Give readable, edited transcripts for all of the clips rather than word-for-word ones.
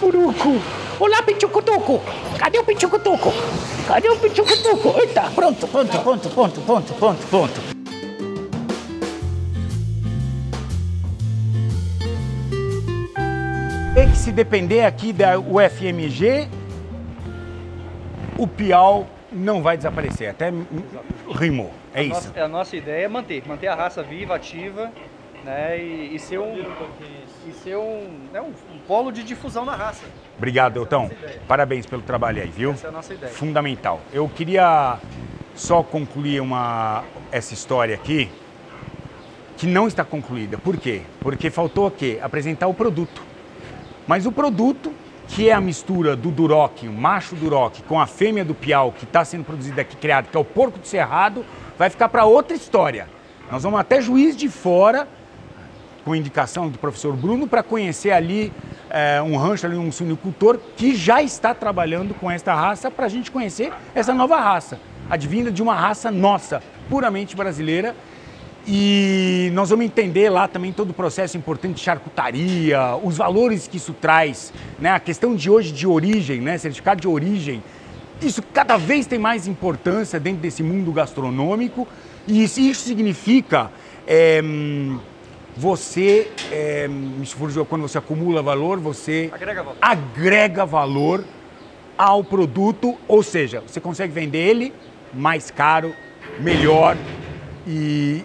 Puruco! Olá, Pichucutuco! Cadê o Pichucutuco? Cadê o Pichucutuco? Eita, pronto. Tem que se depender aqui da UFMG, o Piau não vai desaparecer, até rimou, é isso. A nossa ideia é manter a raça viva, ativa, né, e ser um polo de difusão da raça. Obrigado, Deltão. Parabéns pelo trabalho aí, viu? Essa é a nossa ideia. Fundamental. Eu queria só concluir essa história aqui, que não está concluída. Por quê? Porque faltou o quê? Apresentar o produto. Mas o produto, que é a mistura do Duroc, o macho Duroc, com a fêmea do Piau, que está sendo produzida aqui, criada, que é o Porco do Cerrado, vai ficar para outra história. Nós vamos até Juiz de Fora, com indicação do professor Bruno, para conhecer ali um rancho, ali um suinocultor, que já está trabalhando com esta raça, para a gente conhecer essa nova raça, advinda de uma raça nossa, puramente brasileira. E nós vamos entender lá também todo o processo importante de charcutaria, os valores que isso traz, né? A questão de hoje de origem, né? Certificado de origem, isso cada vez tem mais importância dentro desse mundo gastronômico, e isso significa quando você acumula valor, você agrega valor ao produto, ou seja, você consegue vender ele mais caro, melhor, e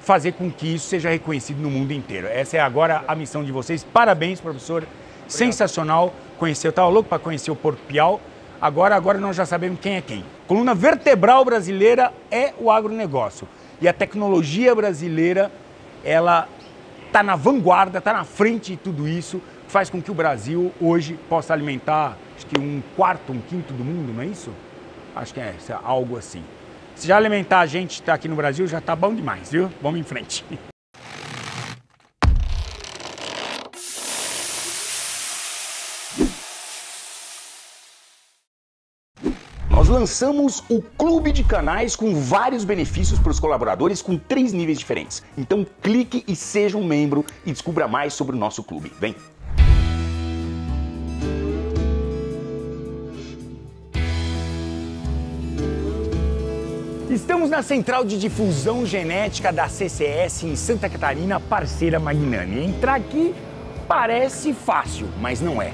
fazer com que isso seja reconhecido no mundo inteiro. Essa é agora a missão de vocês. Parabéns, professor. Obrigado. Sensacional. Eu estava louco para conhecer o Porco Piau. Agora nós já sabemos quem é quem. A coluna vertebral brasileira é o agronegócio. E a tecnologia brasileira, ela está na vanguarda, está na frente de tudo isso, que faz com que o Brasil hoje possa alimentar, acho que um quinto do mundo, não é isso? Acho que é algo assim. Se já alimentar a gente que está aqui no Brasil, já está bom demais, viu? Vamos em frente. Nós lançamos o Clube de Canais com vários benefícios para os colaboradores com 3 níveis diferentes. Então clique e seja um membro e descubra mais sobre o nosso clube. Vem! Estamos na Central de Difusão Genética da CCS em Santa Catarina, parceira Magnani. Entrar aqui parece fácil, mas não é.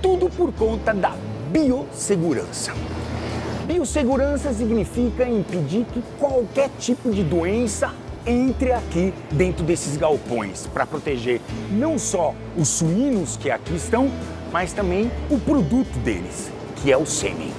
Tudo por conta da biossegurança. Biossegurança significa impedir que qualquer tipo de doença entre aqui dentro desses galpões, para proteger não só os suínos que aqui estão, mas também o produto deles, que é o sêmen.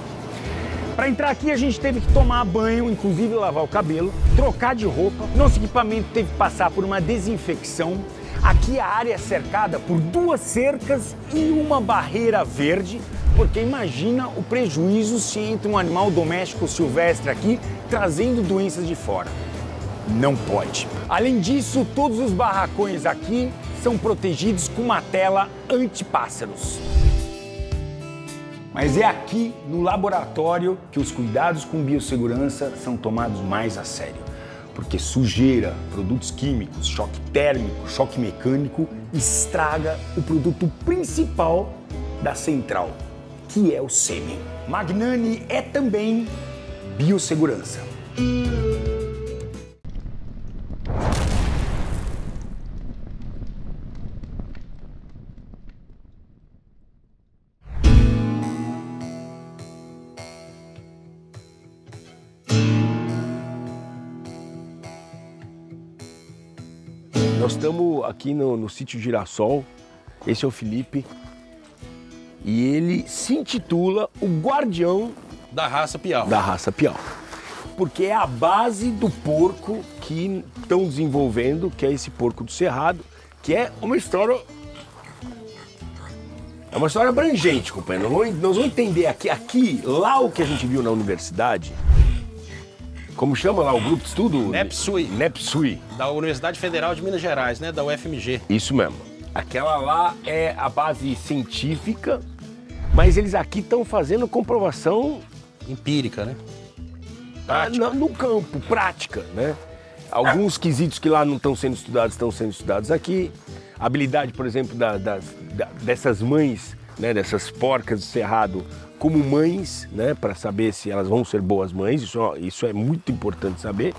Para entrar aqui a gente teve que tomar banho, inclusive lavar o cabelo, trocar de roupa. Nosso equipamento teve que passar por uma desinfecção. Aqui a área é cercada por 2 cercas e uma barreira verde, porque imagina o prejuízo se entra um animal doméstico silvestre aqui, trazendo doenças de fora. Não pode. Além disso, todos os barracões aqui são protegidos com uma tela antipássaros. Mas é aqui, no laboratório, que os cuidados com biossegurança são tomados mais a sério. Porque sujeira, produtos químicos, choque térmico, choque mecânico, estraga o produto principal da central, que é o sêmen. Magnani é também biossegurança. Nós estamos aqui no Sítio Girassol, esse é o Felipe, e ele se intitula o guardião da raça Piau. Da raça Piau. Porque é a base do porco que estão desenvolvendo, que é esse Porco do Cerrado, que é uma história... É uma história abrangente, companheiro. Nós vamos entender aqui, lá o que a gente viu na universidade... Como chama lá o grupo de estudo? Nepsui. Nepsui. Da Universidade Federal de Minas Gerais, né? Da UFMG. Isso mesmo. Aquela lá é a base científica, mas eles aqui estão fazendo comprovação... Empírica, né? Prática. No campo, prática, né? Alguns quesitos que lá não estão sendo estudados, estão sendo estudados aqui. A habilidade, por exemplo, dessas mães né, dessas porcas de cerrado como mães, né, para saber se elas vão ser boas mães, isso é muito importante saber,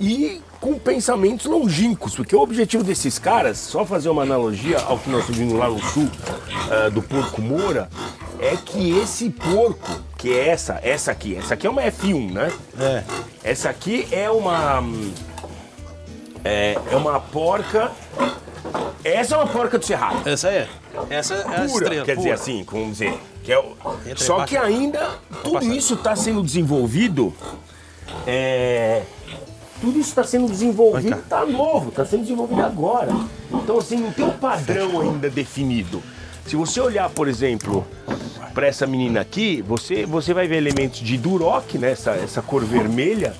e com pensamentos longínquos, porque o objetivo desses caras, só fazer uma analogia ao que nós vimos lá no sul, do porco Moura, é que esse porco, que é essa aqui é uma F1, né? É. Essa aqui é uma porca. Essa é uma porca do cerrado. Essa é. Essa é a estrela. Quer dizer assim, vamos dizer. Que é o... Só que ainda tudo isso está sendo desenvolvido. Tudo isso está sendo desenvolvido, está novo, está sendo desenvolvido agora. Então assim, não tem um padrão ainda definido. Se você olhar, por exemplo, para essa menina aqui, você vai ver elementos de Duroc, né? Essa cor vermelha,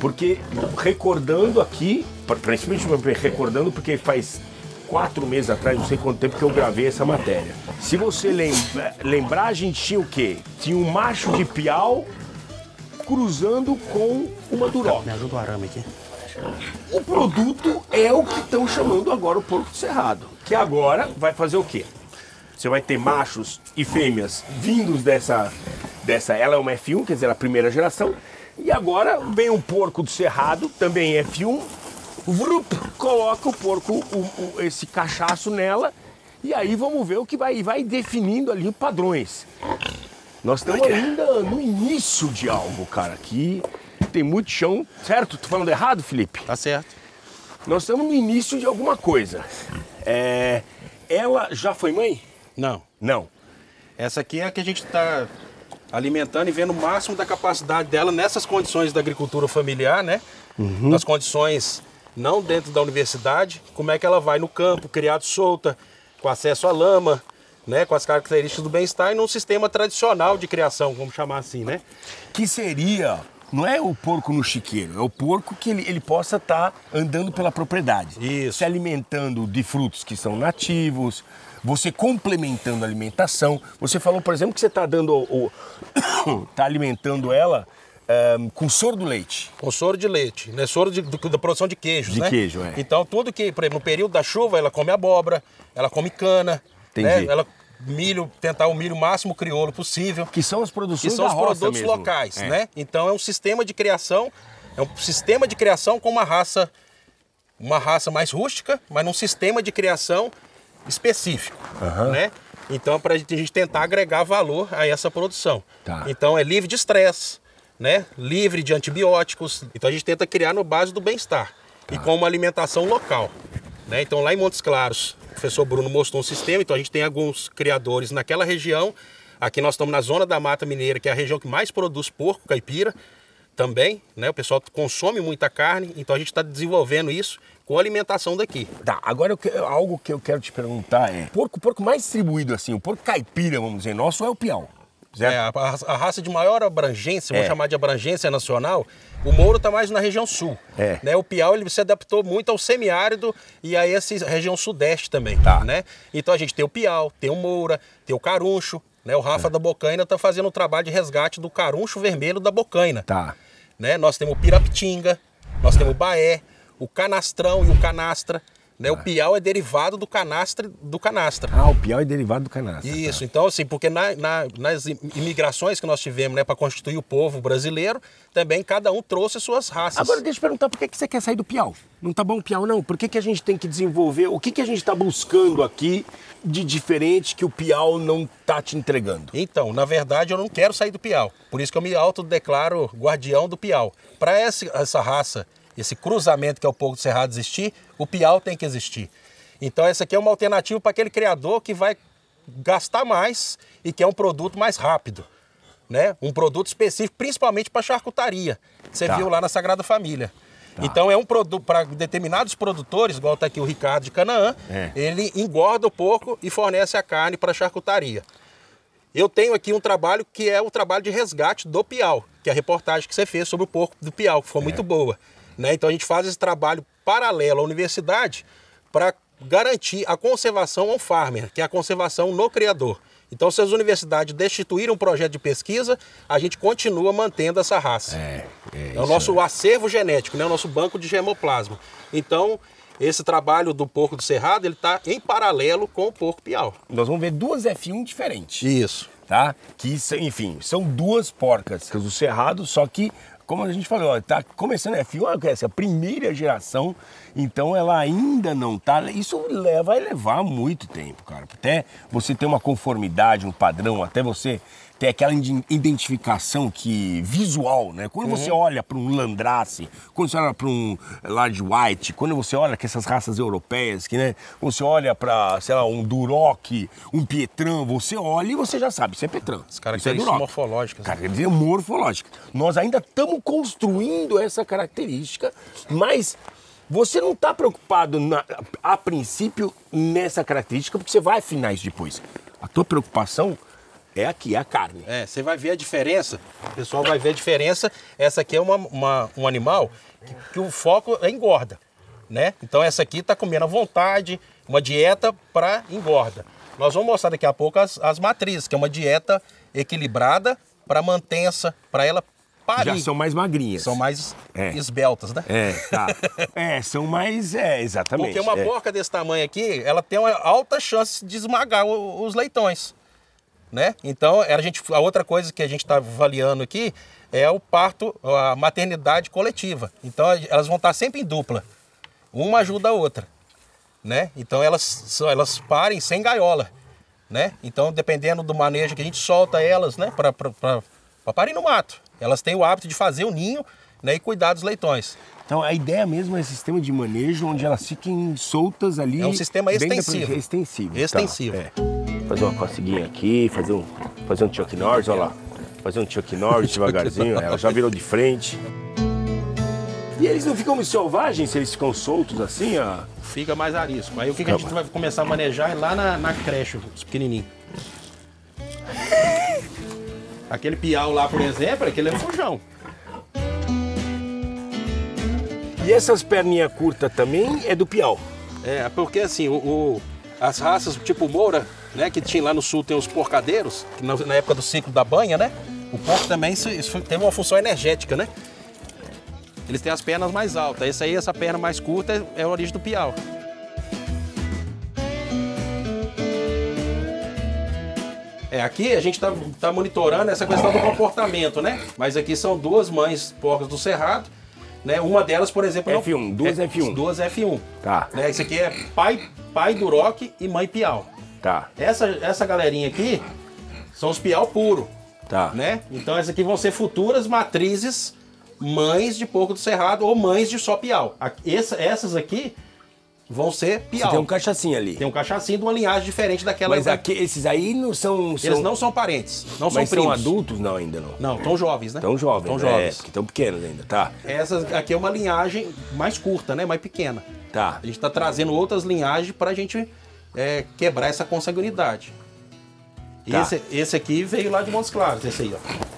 porque recordando aqui, principalmente recordando porque faz 4 meses atrás, não sei quanto tempo que eu gravei essa matéria. Se você lembrar, a gente tinha o quê? Tinha um macho de Piau cruzando com uma Duroc. Me ajuda o arame aqui. O produto é o que estão chamando agora o porco do cerrado, que agora vai fazer o quê? Você vai ter machos e fêmeas vindos dessa... Ela é uma F1, quer dizer, ela é a primeira geração. E agora vem um porco do cerrado, também F1. Vrup, coloca o porco, esse cachaço nela. E aí vamos ver o que vai definindo ali padrões. Nós estamos ainda no início de algo, cara. Aqui tem muito chão, certo? Tô falando errado, Felipe? Tá certo. Nós estamos no início de alguma coisa. Ela já foi mãe? Não. Não. Essa aqui é a que a gente está alimentando e vendo o máximo da capacidade dela nessas condições da agricultura familiar, né? Uhum. Nas condições não dentro da universidade, como é que ela vai no campo, criado solta, com acesso à lama, né? Com as características do bem-estar e num sistema tradicional de criação, vamos chamar assim, né? Que seria... Não é o porco no chiqueiro, é o porco que ele possa estar andando pela propriedade. Isso. Se alimentando de frutos que são nativos, você complementando a alimentação. Você falou, por exemplo, que você está tá alimentando ela com soro do leite. Com soro de leite, né? Soro da produção de queijos, né? De queijo, é. Então, tudo que, por exemplo, no período da chuva, ela come abóbora, ela come cana, né? Ela... milho, tentar o milho máximo crioulo possível. Que são as produções da roça mesmo. Que são os produtos locais, né? Então é um sistema de criação, com uma raça mais rústica, mas num sistema de criação específico, né? Então para a gente tentar agregar valor a essa produção. Tá. Então é livre de estresse, né? Livre de antibióticos. Então a gente tenta criar no base do bem-estar e com uma alimentação local, né? Então lá em Montes Claros, o professor Bruno mostrou um sistema, então a gente tem alguns criadores naquela região. Aqui nós estamos na Zona da Mata Mineira, que é a região que mais produz porco caipira também, né? O pessoal consome muita carne, então a gente está desenvolvendo isso com a alimentação daqui. Tá, agora algo que eu quero te perguntar é, porco mais distribuído assim, o porco caipira, vamos dizer, nosso é o Piau? A raça de maior abrangência, vamos chamar de abrangência nacional, o Moura está mais na região sul. É. Né? O Piau ele se adaptou muito ao semiárido e a essa região sudeste também. Tá. Né? Então a gente tem o Piau, tem o Moura, tem o Caruncho, né? O Rafa da Bocaina está fazendo um trabalho de resgate do Caruncho vermelho da Bocaina. Tá. Né? Nós temos o Pirapitinga, nós temos o Baé, o Canastrão e o Canastra. Né? O Piau é derivado do Canastra. Ah, o Piau é derivado do Canastra. Isso, então assim, porque nas imigrações que nós tivemos, né, para constituir o povo brasileiro, também cada um trouxe suas raças. Agora deixa eu perguntar, por que você quer sair do Piau? Não tá bom o Piau, não? Por que a gente tem que desenvolver? O que a gente está buscando aqui de diferente que o Piau não tá te entregando? Então, na verdade, eu não quero sair do Piau. Por isso que eu me autodeclaro guardião do Piau. Para essa raça... Esse cruzamento que é o porco do cerrado existir, o Piau tem que existir. Então essa aqui é uma alternativa para aquele criador que vai gastar mais e quer um produto mais rápido, né? Um produto específico, principalmente para charcutaria. Você viu lá na Sagrada Família. Tá. Então é um produto para determinados produtores, igual está aqui o Ricardo de Canaã, ele engorda o porco e fornece a carne para charcutaria. Eu tenho aqui um trabalho que é o trabalho de resgate do Piau, que é a reportagem que você fez sobre o porco do Piau, que foi muito boa. Né? Então a gente faz esse trabalho paralelo à universidade para garantir a conservação ao farmer, que é a conservação no criador. Então, se as universidades destituíram o projeto de pesquisa, a gente continua mantendo essa raça. É o nosso acervo genético, né? O nosso banco de germoplasma. Então, esse trabalho do porco do cerrado, ele está em paralelo com o porco piau. Nós vamos ver duas F1 diferentes. Isso. Tá? Que, enfim, são duas porcas do cerrado, só que, como a gente falou, está começando a F1, essa é a primeira geração, então ela ainda não está... Isso vai levar muito tempo, cara. Até você ter uma conformidade, um padrão, até você ter aquela identificação que visual, né? Quando você olha para um Landrace, quando você olha para um Large White, quando você olha que essas raças europeias, que, né? Você olha para, sei lá, um Duroc, um Pietran, você olha e você já sabe, isso é Pietran. As características morfológicas. Características morfológicas. Nós ainda estamos construindo essa característica, mas você não está preocupado, a princípio, nessa característica, porque você vai afinar isso depois. A tua preocupação... é aqui, é a carne. É, você vai ver a diferença, o pessoal vai ver a diferença. Essa aqui é um animal que o foco é engorda, né? Então essa aqui tá comendo à vontade, uma dieta para engorda. Nós vamos mostrar daqui a pouco as matrizes, que é uma dieta equilibrada para mantença, para ela parir. Já são mais magrinhas. São mais esbeltas, né? É, tá. São mais, exatamente. Porque uma porca desse tamanho aqui, ela tem uma alta chance de esmagar os leitões. Né? Então, a outra coisa que a gente está avaliando aqui é o parto, a maternidade coletiva. Então, elas vão estar sempre em dupla. Uma ajuda a outra. Né? Então, elas parem sem gaiola. Né? Então, dependendo do manejo que a gente solta elas, né? Para parir no mato. Elas têm o hábito de fazer o ninho, né? E cuidar dos leitões. Então, a ideia mesmo é um sistema de manejo onde elas fiquem soltas ali. É um sistema extensivo. Extensivo. Tá, Fazer uma coceguinha aqui, fazer um Chuck Norris, olha lá. Fazer um Chuck Norris devagarzinho, ela já virou de frente. E eles não ficam selvagens se eles ficam soltos assim, ó? Fica mais arisco. Aí o que a gente vai começar a manejar é lá na creche, os pequenininhos. Aquele piau lá, por exemplo, aquele é um fujão. E essas perninhas curtas também é do piau? É, porque assim, as raças tipo Moura, né, que tinha lá no sul, tem os porcadeiros, que na época do ciclo da banha, né? O porco também isso teve uma função energética, né? Eles têm as pernas mais altas. Essa perna mais curta é a origem do piau. Aqui a gente está monitorando essa questão do comportamento, né? Mas aqui são duas mães porcas do cerrado, né? Uma delas, por exemplo... F1, duas F1. Duas F1. Tá. Né? Esse aqui é pai Duroc e mãe piau. Tá. Essa galerinha aqui são os piau puro, tá, né? Então essas aqui vão ser futuras matrizes mães de porco do cerrado ou mães de só piau. Essas aqui vão ser piau. Você tem um cachacinho ali. Tem um cachacinho de uma linhagem diferente daquela. Mas aqui, esses aí não são... Eles não são parentes, não são primos. Mas são adultos? Não, ainda não. Não, tão jovens, né? Tão jovens, porque tão pequenos ainda, tá. Essas aqui é uma linhagem mais curta, né? Mais pequena. Tá. A gente tá trazendo outras linhagens pra gente... quebrar essa consanguinidade. Tá. Esse aqui veio lá de Montes Claros, esse aí, ó.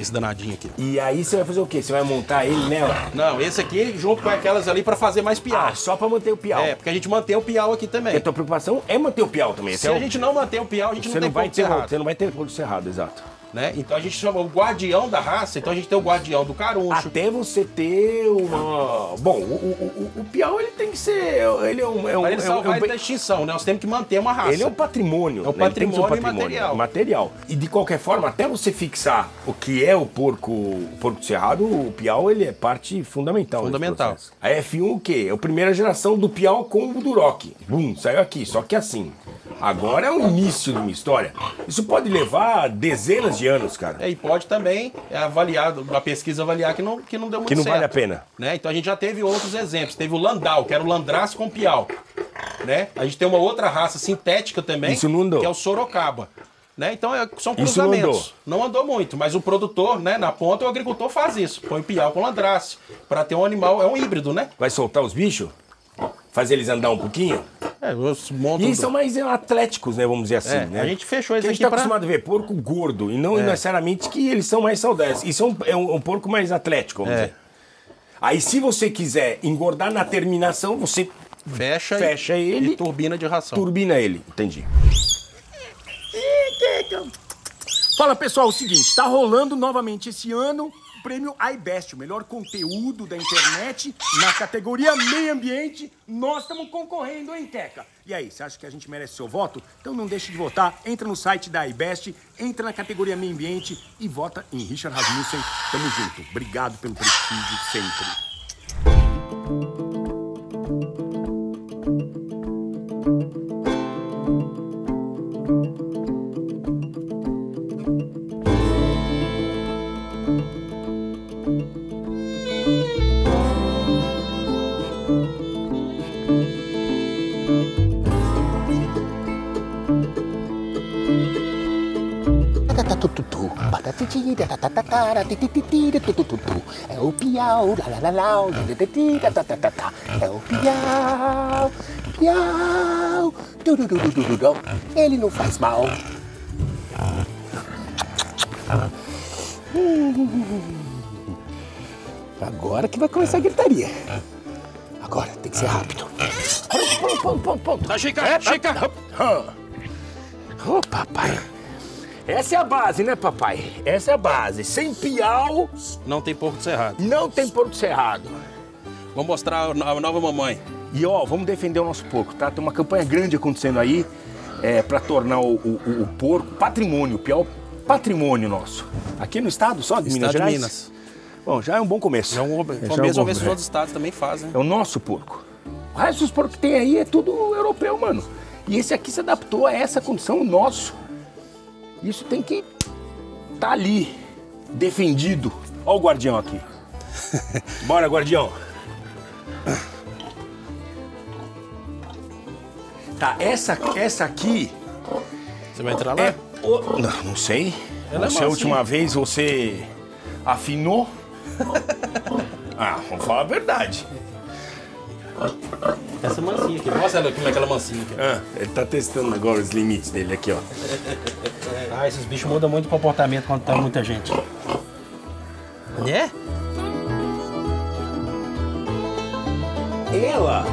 Esse danadinho aqui. E aí você vai fazer o quê? Você vai montar ele nela? Não, esse aqui junto com aquelas ali pra fazer mais piau. Ah, só pra manter o piau. É, porque a gente mantém o piau aqui também. E a tua preocupação é manter o piau também. Se a gente não manter o piau, a gente não tem porco do cerrado. Você não vai ter porco do cerrado, exato. Né? Então a gente chama o guardião da raça, então a gente tem o guardião do caruncho. Até você ter uma... Bom, o piau ele tem que ser... Ele é um... Para ele salvar ele da extinção, né? Nós temos que manter uma raça. Ele é um patrimônio. É um patrimônio, né? Material. E de qualquer forma, até você fixar o que é o porco do cerrado, o piau ele é parte fundamental. Fundamental. A F1 o quê? É a primeira geração do piau com o Duroc. Saiu aqui, só que assim. Agora é o início de uma história. Isso pode levar dezenas de anos, cara. E pode também avaliar que não deu muito certo. Que não vale a pena. Né? Então a gente já teve outros exemplos. Teve o Landau, que era o Landrace com piau. Né? A gente tem uma outra raça sintética também, que é o Sorocaba. Né? Então são cruzamentos. Não andou muito, mas o produtor, né, na ponta, o agricultor faz isso. Põe piau com Landrace. Para ter um animal, é um híbrido, né? Vai soltar os bichos? Fazer eles andar um pouquinho? E eles são mais atléticos, né? Vamos dizer assim, né? A gente fechou eles aqui pra... A gente tá acostumado a ver porco gordo e não necessariamente que eles são mais saudáveis. Isso é um porco mais atlético, vamos dizer. Aí se você quiser engordar na terminação, você fecha ele e turbina de ração. Turbina ele, entendi. Fala pessoal, é o seguinte, está rolando novamente esse ano o prêmio iBest, o melhor conteúdo da internet na categoria meio ambiente. Nós estamos concorrendo, hein, Teca? E aí, você acha que a gente merece seu voto? Então não deixe de votar, entra no site da iBest, entra na categoria meio ambiente e vota em Richard Rasmussen. Tamo junto, obrigado pelo prestígio sempre. É o Piau, é o Piau, Piau, ele não faz mal. Agora que vai começar a gritaria. Agora tem que ser rápido. Chica. Ô, papai. Essa é a base, né, papai? Essa é a base. Sem Piau... não tem Porco do Cerrado. Não tem Porco do Cerrado. Vamos mostrar a nova mamãe. E, ó, vamos defender o nosso porco, tá? Tem uma campanha grande acontecendo aí pra tornar o porco patrimônio, o Piau patrimônio nosso. Aqui no estado só, de Minas Gerais? Estado de Minas. Bom, já é um bom começo. Já é um começo, vamos ver se os outros estados também fazem. É o nosso porco. O resto dos porcos que tem aí é tudo europeu, mano. E esse aqui se adaptou a essa condição nosso. Isso tem que tá ali, defendido. Ó o guardião aqui. Bora, guardião. Tá, essa aqui... Você vai entrar lá? É o... Não sei. Ela não sei, a última vez você afinou. Ah, vamos falar a verdade. Essa mansinha aqui, mostra como é aquela mansinha aqui. Ah, ele tá testando agora os limites dele aqui, ó. Ah, esses bichos mudam muito o comportamento quando tá muita gente. Né? Ela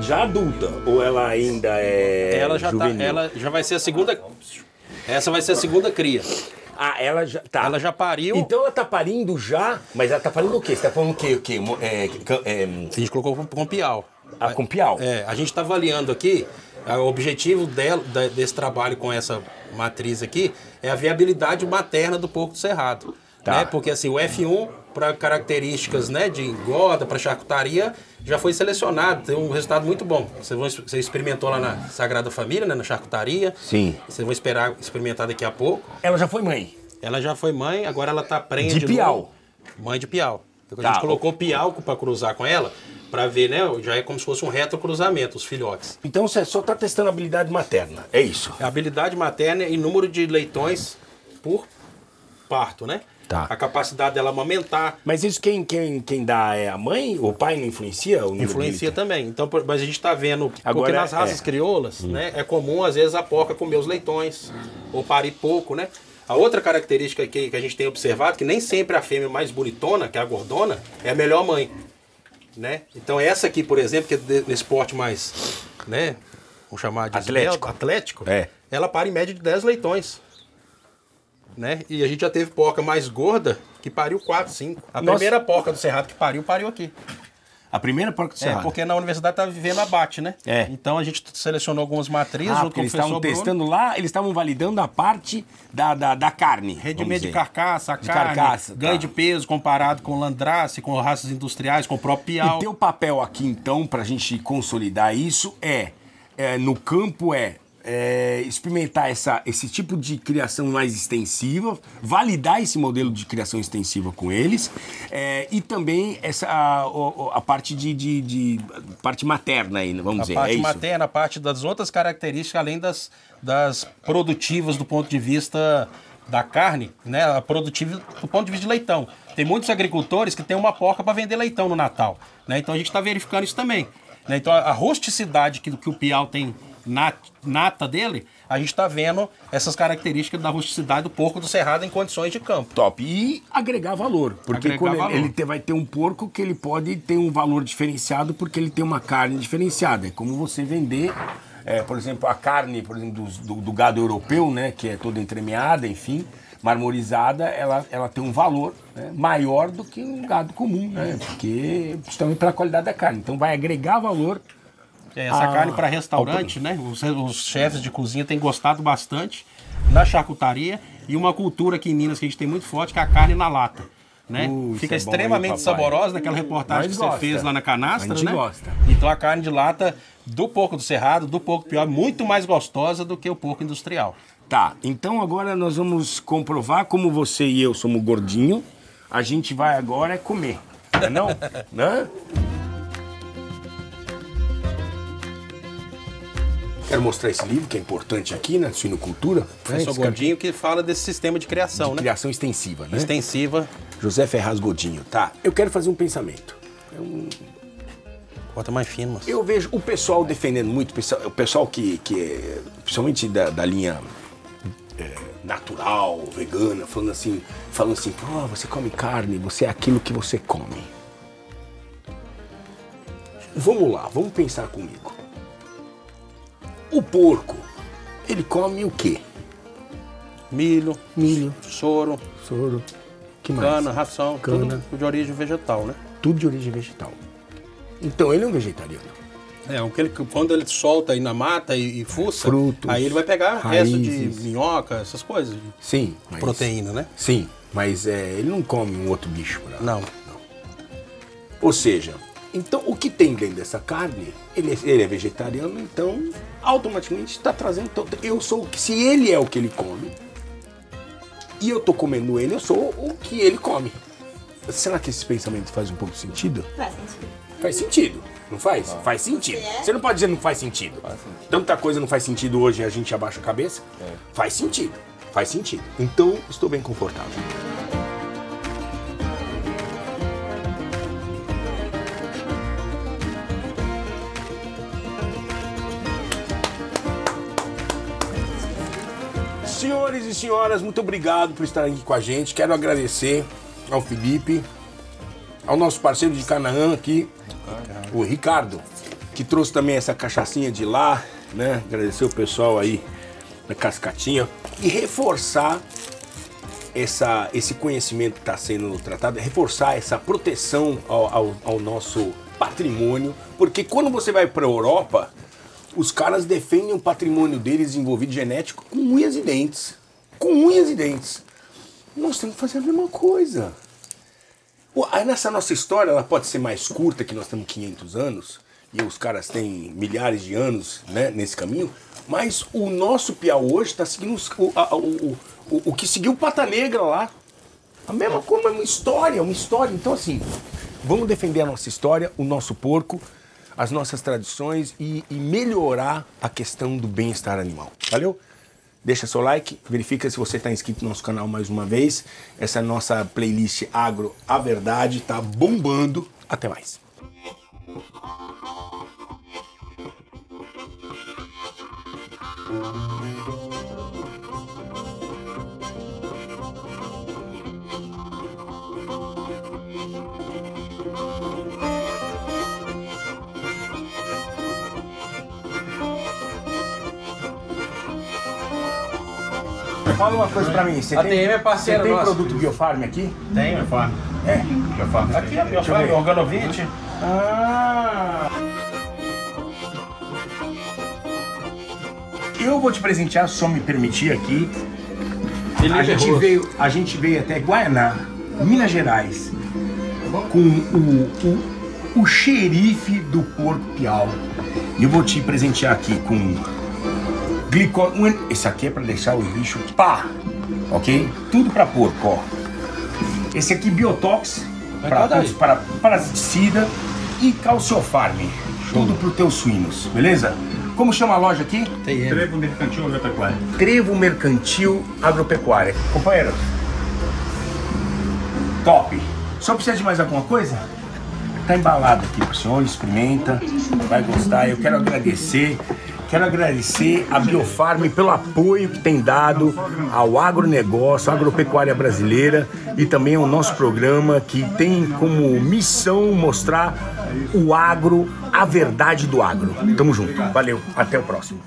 já adulta ou ela ainda é juvenil? Ela já vai ser a segunda... Essa vai ser a segunda cria. Ah, ela já... Tá. Ela já pariu. Então ela tá parindo já... Mas ela tá parindo o quê? Você tá falando o quê? O quê? A gente colocou com Piau. Ah, com Piau? É, a gente tá avaliando aqui... O objetivo desse trabalho com essa matriz aqui é a viabilidade materna do porco do cerrado. Tá. Né? Porque assim, o F1, para características, né, de engorda, para charcutaria, já foi selecionado, tem um resultado muito bom. Você experimentou lá na Sagrada Família, né, na charcutaria. Sim. Vocês vão experimentar daqui a pouco. Ela já foi mãe? Ela já foi mãe, agora ela está prenha de Piau. Mãe de Piau. Então, tá. A gente colocou Piau para cruzar com ela. Pra ver, né? Já é como se fosse um retrocruzamento, os filhotes. Então você só tá testando a habilidade materna, é isso? A habilidade materna e número de leitões por parto, né? Tá. A capacidade dela amamentar. Mas isso quem dá é a mãe? O pai não influencia? O influencia também. Então, mas a gente tá vendo... Agora, porque nas raças crioulas, né? É comum, às vezes, a porca comer os leitões. Ou parir pouco, né? A outra característica que a gente tem observado, que nem sempre a fêmea mais bonitona, que é a gordona, é a melhor mãe. Né? Então essa aqui, por exemplo, que é nesse porte mais, né, vamos chamar de atlético ela para em média de 10 leitões. Né? E a gente já teve porca mais gorda que pariu 4, 5. A primeira porca do cerrado que pariu aqui. A primeira porca do cerrado? É, porque na universidade estava vivendo abate, né? É. Então a gente selecionou algumas matrizes. Ah, porque eles estavam testando lá, eles estavam validando a parte da carne. Rendimento de carcaça, ganho de peso comparado com Landrace, com raças industriais, com o próprio Piau. E teu papel aqui, então, para a gente consolidar isso, no campo experimentar esse tipo de criação mais extensiva, validar esse modelo de criação extensiva com eles e também a parte de parte materna, aí, vamos dizer. A parte materna, a parte das outras características, além das produtivas do ponto de vista da carne, né? A produtiva do ponto de vista de leitão. Tem muitos agricultores que têm uma porca para vender leitão no Natal, né? Então a gente está verificando isso também, né? Então a rusticidade que o Piau tem nata dele, a gente tá vendo essas características da rusticidade do porco do cerrado em condições de campo. Top. E agregar valor. Porque ele vai ter um porco que ele pode ter um valor diferenciado porque ele tem uma carne diferenciada. É como você vender, por exemplo, a carne do gado europeu, né, que é toda entremeada, enfim, marmorizada, ela tem um valor, né, maior do que um gado comum, né? Porque justamente pela qualidade da carne. Então vai agregar valor. Essa carne para restaurante, né? Os chefes de cozinha têm gostado bastante da charcutaria, e uma cultura aqui em Minas que a gente tem muito forte, que é a carne na lata, né? Fica extremamente saborosa, naquela reportagem que você fez lá na Canastra, né? Então a carne de lata do porco do cerrado, do porco piau, é muito mais gostosa do que o porco industrial. Tá, então agora nós vamos comprovar, como você e eu somos gordinho, a gente vai agora comer, não é? Não? Quero mostrar esse livro, que é importante aqui, né? Suinocultura. Professor Gordinho, que fala desse sistema de criação, né? Criação extensiva, né? Extensiva. José Ferraz Gordinho. Tá, eu quero fazer um pensamento. Corta mais fino, mas... Eu vejo o pessoal defendendo muito, o pessoal que principalmente da linha natural, vegana, falando assim, oh, você come carne, você é aquilo que você come. Vamos lá, vamos pensar comigo. O porco, ele come o quê? Milho, soro, que mais? Cana, ração, tudo de origem vegetal, né? Tudo de origem vegetal. Então ele é um vegetariano. É, quando ele solta aí na mata e fuça, frutos, aí ele vai pegar resto de minhoca, essas coisas. Sim. Mas, proteína, né? Sim, mas ele não come um outro bicho. Né? Não. Ou seja... Então, o que tem dentro dessa carne, ele é vegetariano, então automaticamente está trazendo... Eu sou o que... Se ele é o que ele come, e eu estou comendo ele, eu sou o que ele come. Será que esse pensamento faz um pouco de sentido? Faz sentido. Faz sentido, não faz? Ah. Faz sentido. Você não pode dizer que não faz sentido. Faz sentido. Tanta coisa não faz sentido hoje e a gente abaixa a cabeça. É. Faz sentido. Então, estou bem confortável. Senhores e senhoras, muito obrigado por estarem aqui com a gente. Quero agradecer ao Felipe, ao nosso parceiro de Canaã aqui, o Ricardo, que trouxe também essa cachaçinha de lá, né? Agradecer o pessoal aí da Cascatinha e reforçar esse conhecimento que está sendo tratado, reforçar essa proteção ao nosso patrimônio, porque quando você vai para a Europa... Os caras defendem o patrimônio deles envolvido genético com unhas e dentes. Nós temos que fazer a mesma coisa. Nessa nossa história, ela pode ser mais curta, que nós temos 500 anos, e os caras têm milhares de anos, né, nesse caminho, mas o nosso Piau hoje está seguindo o que seguiu o Pata Negra lá. A mesma coisa, é uma história. Então, assim, vamos defender a nossa história, o nosso porco, as nossas tradições e melhorar a questão do bem-estar animal. Valeu? Deixa seu like, verifica se você está inscrito no nosso canal mais uma vez. Essa é a nossa playlist Agro, a Verdade, tá bombando. Até mais. Fala uma coisa pra mim, você tem produto Biofarm aqui? Tem Biofarm. É? Biofarm. Aqui é Biofarm, Organovit. Eu vou te presentear, se o me permitir aqui. A gente veio até Guaraná, Minas Gerais, com o xerife do Porco Piau. E eu vou te presentear aqui com... Esse aqui é pra deixar os bichos pá, ok? Tudo pra porco, ó. Esse aqui Biotox, para parasiticida e Calciofarm. Tudo pros teus suínos, beleza? Como chama a loja aqui? Trevo Mercantil Agropecuária. Trevo Mercantil Agropecuária. Companheiro, top. Só precisa de mais alguma coisa? Tá embalado aqui pro senhor, experimenta, vai gostar. Eu quero agradecer. Quero agradecer a Biofarm pelo apoio que tem dado ao agronegócio, à agropecuária brasileira e também ao nosso programa, que tem como missão mostrar o agro, a verdade do agro. Tamo junto. Valeu. Até o próximo.